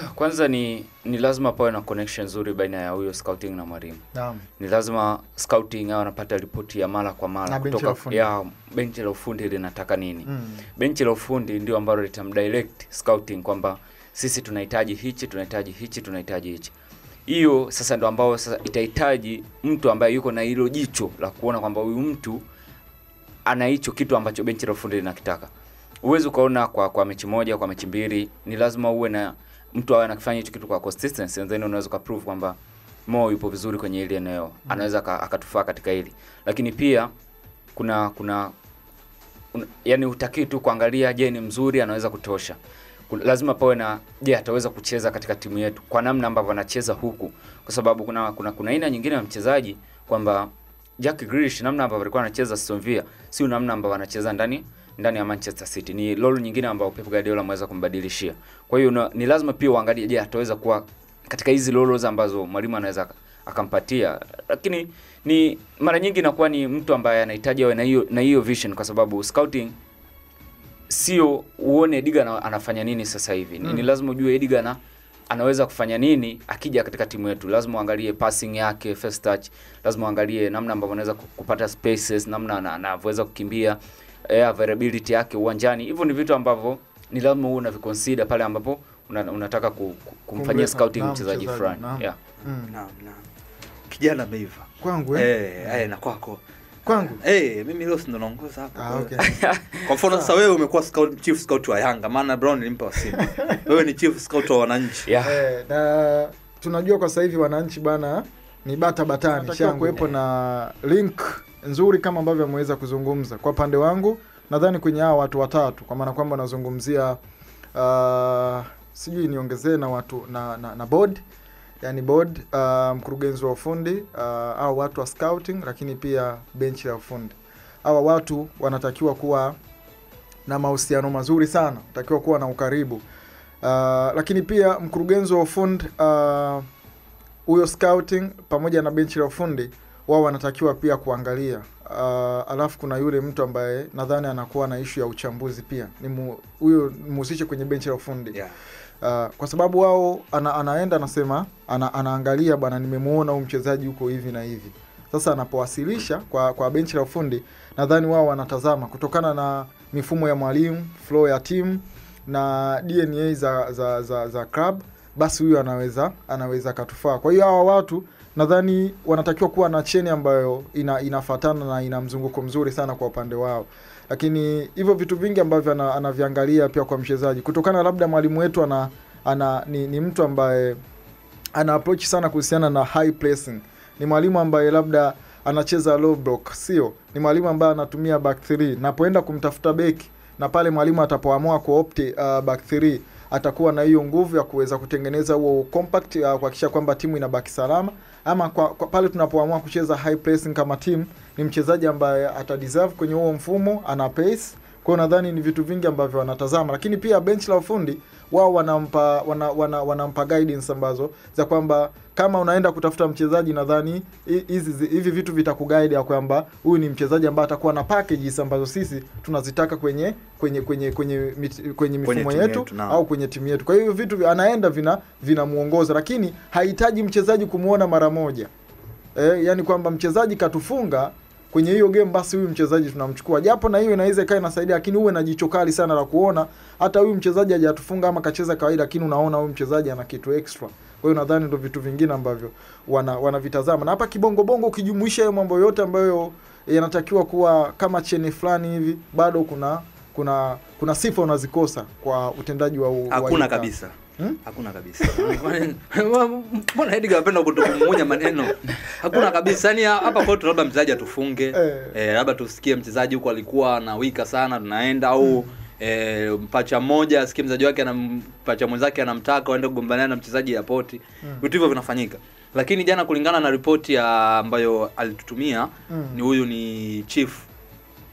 Kwanza ni lazima pawe na connection nzuri baina ya huyo scouting na mwalimu. Ni lazima scouting yao anapata ripoti ya mara kwa mara kutoka ya bench la ufundi linataka nini. Bench la ufundi ndio ambalo litamdirect scouting kwamba sisi tunahitaji hichi, tunahitaji hichi, tunahitaji hichi. Hiyo sasa ndio ambao sasa itahitaji mtu ambaye yuko na hilo jicho la kuona kwamba huyu mtu ana hicho kitu ambacho bench la ufundi linakitaka. Uwezo kaona kwa mechi moja, kwa mechi mbili, ni lazima uwe na mtu awe anakifanya hicho kitu kwa consistency, and then unaweza kuprove kwamba Mo yupo vizuri kwenye ile eneo, anaweza akatufaa katika hili. Lakini pia yani hutaki tu kuangalia je ni mzuri anaweza kutosha. Lazima pawe na je ataweza kucheza katika timu yetu kwa namna ambavyo anacheza huku, kwa sababu kuna aina nyingine ya mchezaji kwamba Jack Grealish namna ambavyo alikuwa anacheza Sevilla si namna ambavyo anacheza ndani ya Manchester City. Ni role nyingine ambayo Pep Guardiola ameweza kumbadilishia. Kwa hiyo ni lazima pia uangalie je ataweza kuwa katika hizi roles ambazo mwalimu anaweza akampatia. Lakini ni mara nyingi inakuwa ni mtu ambaye anahitaji awe na hiyo vision, kwa sababu scouting sio uone Diga anafanya nini sasa hivi. Ni lazima ujue Diga anaweza kufanya nini akija katika timu yetu. Lazima uangalie passing yake, first touch, lazima uangalie namna ambavyo anaweza kupata spaces, namna anaweza kukimbia, availability yake uwanjani. Hivyo ni vitu ambavyo ni lazima uwe unaviconsider pale ambapo unataka kumfanyia scouting mchezaji fulani. Kijana ameiva. Kwangu na kwako. Kwangu? Mimi leo ndo naongoza hapo. Okay. Kwa mfano sasa wewe umekuwa chief scout wa Yanga, maana Brown nilimpa Simba. Wewe ni chief scout wa wananchi. Na tunajua kwa sasa hivi wananchi bana ni bata batani. Sio kuwepo na link nzuri kama ambavyo ameweza kuzungumza. Kwa pande wangu nadhani kwenye hao watu watatu, kwa maana kwamba nazungumzia sijui niongezee na watu na board, yani board, mkurugenzi wa ufundi, au watu wa scouting, lakini pia bench ya ufundi. Hawa watu wanatakiwa kuwa na mahusiano mazuri sana, wanatakiwa kuwa na ukaribu. Lakini pia mkurugenzi wa ufundi, huyo scouting pamoja na bench ya ufundi wao wanatakiwa pia kuangalia. Alafu kuna yule mtu ambaye nadhani anakuwa na issue ya uchambuzi pia. Huyo muhusishe kwenye bench ya ufundi. Kwa sababu wao anaenda anasema, anaangalia bwana nimemuona huyu mchezaji yuko hivi na hivi. Sasa anapowasilisha kwa bench ya ufundi, nadhani wao wanatazama kutokana na mifumo ya mwalimu, flow ya timu na DNA za club, basi huyo anaweza katufaa. Kwa hiyo hawa watu nadhani wanatakiwa kuwa na cheni ambayo inafatana na ina mzunguko mzuri sana kwa upande wao. Lakini hivyo vitu vingi ambavyo anaviangalia pia kwa mchezaji, kutokana labda mwalimu wetu ni mtu ambaye ana approach sana kuhusiana na high pressing. Ni mwalimu ambaye labda anacheza low block, sio? Ni mwalimu ambaye anatumia back 3. Napoenda kumtafuta beki na pale mwalimu atapoamua kuopt back 3, atakuwa na hiyo nguvu ya kuweza kutengeneza huo compact, kuhakikisha kwamba timu inabaki salama. Ama pale tunapoamua kucheza high pressing kama timu, ni mchezaji ambaye atadeserve kwenye huo mfumo, ana pace. Kwa nadhani ni vitu vingi ambavyo wanatazama. Lakini pia bench la ufundi wao wanampa guidance ambazo za kwamba kama unaenda kutafuta mchezaji, nadhani hivi vitu vitakuguide ya kwamba huyu ni mchezaji ambaye atakuwa na packages ambazo sisi tunazitaka kwenye mifumo yetu au kwenye timu yetu. Kwa hiyo vitu anaenda vinamuongoza, lakini hahitaji mchezaji kumuona mara moja. Yani kwamba mchezaji katufunga kwenye hiyo game, basi huyu mchezaji tunamchukua. Japo na hiyo inaweza ikae inasaidia, lakini uwe na jicho kali sana la kuona hata huyu mchezaji hajatufunga ama kacheza kawaida, lakini unaona huyu mchezaji ana kitu extra. Kwa hiyo nadhani ndio vitu vingine ambavyo wanavitazama. Na hapa kibongo bongo ukijumuisha hiyo mambo yote ambayo yanatakiwa kuwa kama cheni fulani hivi, bado kuna sifa unazikosa kwa utendaji wa hakuna kabisa. Hakuna kabisa. Mbona Edgar anapenda kutukumonya maneno? Hakuna kabisa. Yaani hapa kwetu labda mchezaji atufunge, labda tusikie mchezaji huko alikuwa na wika sana, tunaenda au mpacha mmoja asikie mchezaji wake na mpacha mwenzake anamtaka aende kugombania na mchezaji ya poti. Vitu hivyo vinafanyika. Lakini jana kulingana na ripoti ambayo alitutumia, ni huyu ni chief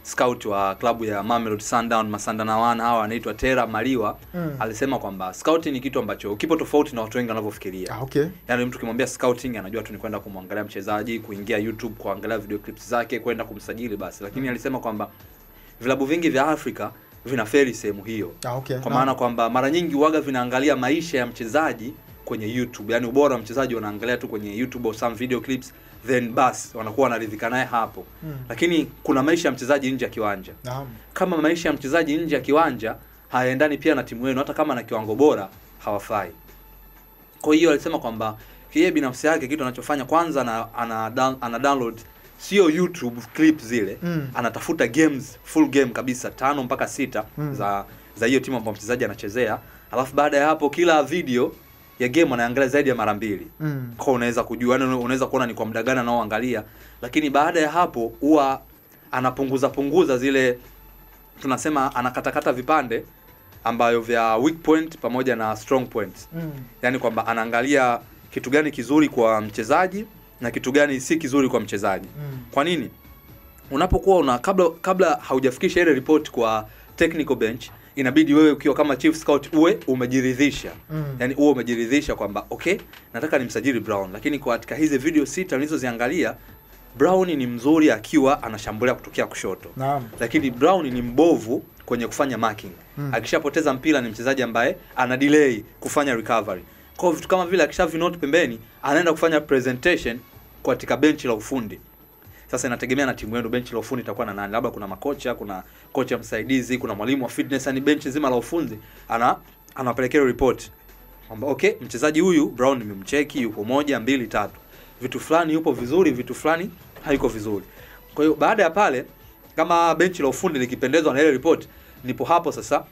scout wa klabu ya Mamelodi Sundowns, Masandanawana hawa anaitwa Tera Maliwa. Alisema kwamba scouting ni kitu ambacho kipo tofauti na watu wengi wanavyofikiria. Yaani mtu kimwambia scouting anajua tu ni kwenda kumwangalia mchezaji, kuingia YouTube kuangalia video clips zake, kwenda kumsajili basi. Lakini alisema kwamba vilabu vingi vya Afrika vinaferi sehemu hiyo. Okay, kwa maana kwamba mara nyingi waga vinaangalia maisha ya mchezaji kwenye YouTube. Yani ubora mchezaji wanaangalia tu kwenye YouTube au some video clips, then bas wanakuwa wanaridhika naye hapo. Lakini kuna maisha ya mchezaji nje ya kiwanja. Kama maisha ya mchezaji nje ya kiwanja hayaendani pia na timu yenu, hata kama na kiwango bora hawafai. Kwa hiyo alisema kwamba yeye binafsi yake kitu anachofanya kwanza na ana download sio YouTube clips zile, anatafuta games, full game kabisa 5 mpaka 6 za hiyo timu ambayo mchezaji anachezea. Alafu baada ya hapo kila video ya game anaangalia zaidi ya mara 2. Kwa unaweza kujua, unaweza kuona ni kwa muda gani anaoangalia. Lakini baada ya hapo huwa anapunguza zile, tunasema anakatakata vipande ambayo vya weak point pamoja na strong points. Yani kwamba anaangalia kitu gani kizuri kwa mchezaji na kitu gani si kizuri kwa mchezaji. Kwa nini? Unapokuwa kabla haujafikisha ile report kwa technical bench, inabidi wewe ukiwa kama chief scout uwe umejiridhisha. Yani uwe umejiridhisha kwamba okay, nataka nimsajili Brown, lakini kwa katika hizi video 6 nilizoziangalia Brown ni mzuri akiwa anashambulia kutokea kushoto. Lakini Brown ni mbovu kwenye kufanya marking. Akishapoteza mpira ni mchezaji ambaye ana delay kufanya recovery. Kwa vitu kama vile akishavinote pembeni, anaenda kufanya presentation kwa katika benchi la ufundi. Sasa inategemea na timu yenu benchi la ufundi itakuwa na nani. Labda kuna makocha, kuna kocha msaidizi, kuna mwalimu wa fitness, yani benchi nzima la ufundi anapelekea report. Kwamba okay, mchezaji huyu Brown nimemcheki, yuko 1, 2, 3. Vitu fulani yupo vizuri, vitu fulani haiko vizuri. Kwa hiyo baada ya pale kama benchi la ufundi likipendezwa na ile report, nipo hapo sasa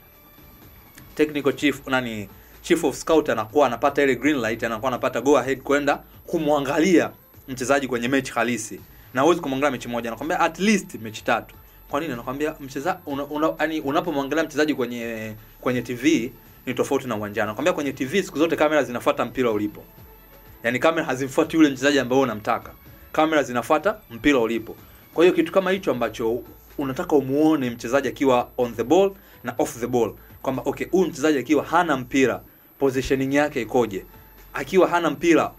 technical chief chief of scout anakuwa anapata ile green light, anakuwa anapata go ahead kwenda kumwangalia mchezaji kwenye mechi halisi. Na huwezi kumwangalia mechi moja, anakuambia at least mechi 3. Kwa nini? Anakuambia mchezaji unapomwangalia mchezaji kwenye TV ni tofauti na uwanjani. Anakuambia kwenye TV siku zote kamera zinafuata mpira ulipo. Yani kamera hazifuati yule mchezaji ambaye unamtaka. Kamera zinafuata mpira ulipo. Kwa hiyo kitu kama hicho ambacho unataka umuone mchezaji akiwa on the ball na off the ball, kwamba okay, huyu mchezaji akiwa hana mpira positioning yake ikoje, akiwa hana mpira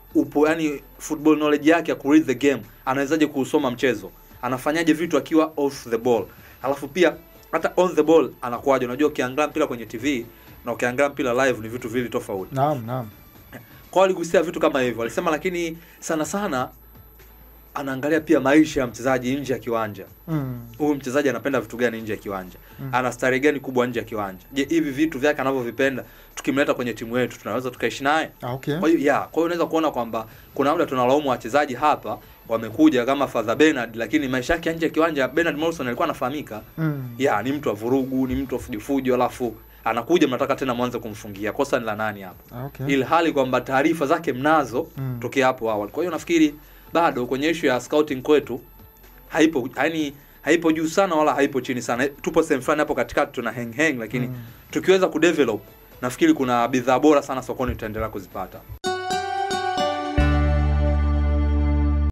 yani football knowledge yake ya kuread the game, anawezaje kusoma mchezo, anafanyaje vitu akiwa off the ball. Alafu pia hata on the ball anakuwaje. Unajua ukiangalia mpira kwenye TV na ukiangalia mpira live ni vitu vili tofauti. Kwa aligusia vitu kama hivyo alisema, lakini sana sana anaangalia pia maisha ya mchezaji nje ya kiwanja. Huyu mchezaji anapenda vitu gani nje ya kiwanja? Ana stare gani kubwa nje ya kiwanja? Je, hivi vitu vyake anavyovipenda tukimleta kwenye timu yetu tunaweza tukaishi naye? Kwa hiyo kwa hiyo unaweza kuona kwamba kuna wale tunalaumu wachezaji hapa wamekuja kama Father Bernard, lakini maisha yake nje ya kiwanja, Bernard Morrison alikuwa anafahamika. Ni mtu wa vurugu, ni mtu wa fujifujo, alafu anakuja mnataka tena mwanzo kumfungia. Kosa ni la nani hapo? Ili hali kwamba taarifa zake mnazo tokea hapo awali. Kwa hiyo nafikiri bado kwenye issue ya scouting kwetu haipo, yani haipo juu sana wala haipo chini sana. Tupo same fulani hapo katikati, tuna hang lakini tukiweza kudevelop nafikiri kuna bidhaa bora sana sokoni tutaendelea kuzipata.